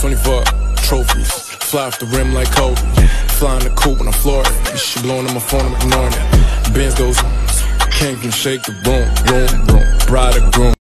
24 trophies, fly off the rim like Kobe. Flying the coupe when I'm Florida. She blowing on my phone, I'm ignoring it. Benz goes, can't even shake the boom, boom, boom. Bride or groom.